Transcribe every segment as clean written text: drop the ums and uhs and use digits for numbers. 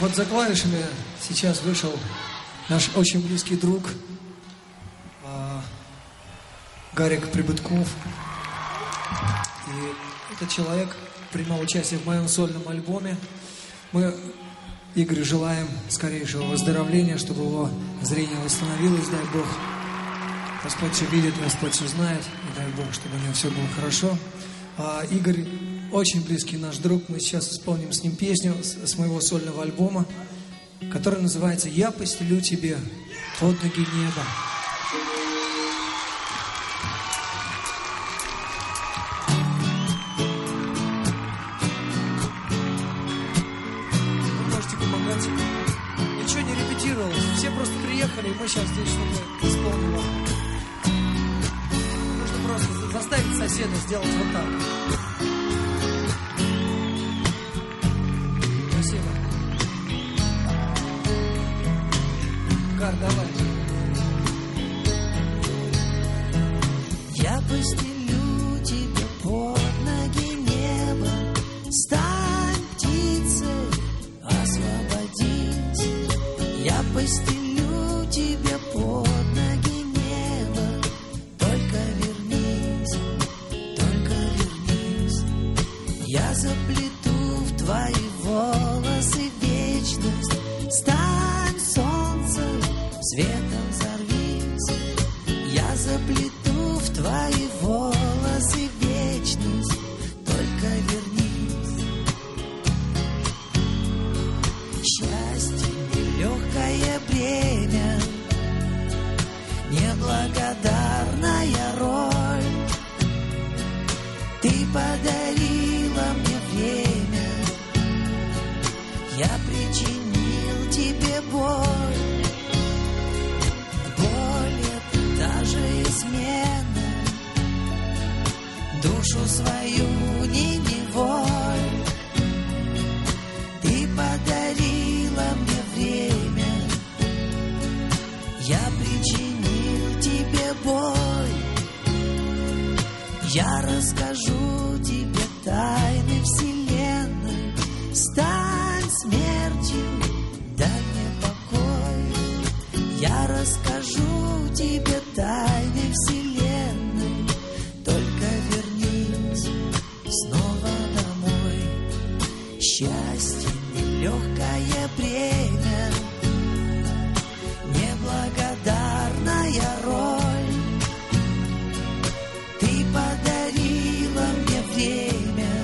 Вот за клавишами сейчас вышел наш очень близкий друг Гарик Прибытков. И этот человек принимал участие в моем сольном альбоме. Мы Игорю желаем скорейшего выздоровления, чтобы его зрение восстановилось, дай Бог. Господь все видит, Господь все знает, и дай Бог, чтобы у него все было хорошо. Игорь очень близкий наш друг, мы сейчас исполним с ним песню с моего сольного альбома, которая называется «Я постелю тебе под ноги небо». Вы можете помогать, ничего не репетировалось, все просто приехали, и мы сейчас здесь что-то исполним. Нужно просто заставить соседа сделать вот так. Давай. Я постелю тебе под ноги небо, стань птицей, освободись. Я постелю тебе под ноги небо, только вернись, я заплету в твои волосы вечность. Стань солнцем, светом взорвись, я заплету в твои волосы вечность, только вернись. Счастье нелегкое бремя, неблагодарная роль, ты подарила мне время, я причинил тебе боль. Душу свою не неволь, ты подарила мне время, я причинил тебе боль. Я расскажу тебе тайны вселенной, стань смертью, дай мне покой. Я расскажу тебе тайны вселенной, только вернись снова домой. Счастье нелегкое бремя, неблагодарная роль, ты подарила мне время,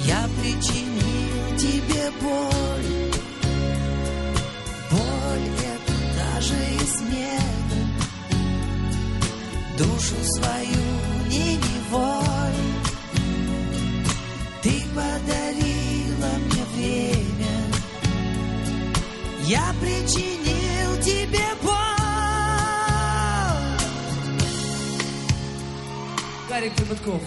я причинил тебе боль. Боль это даже измена, душу свою не неволь, ты подарила мне время, я причинил тебе боль. Гарик Прибытков.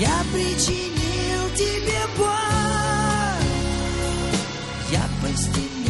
Я причинил тебе под... Я постелю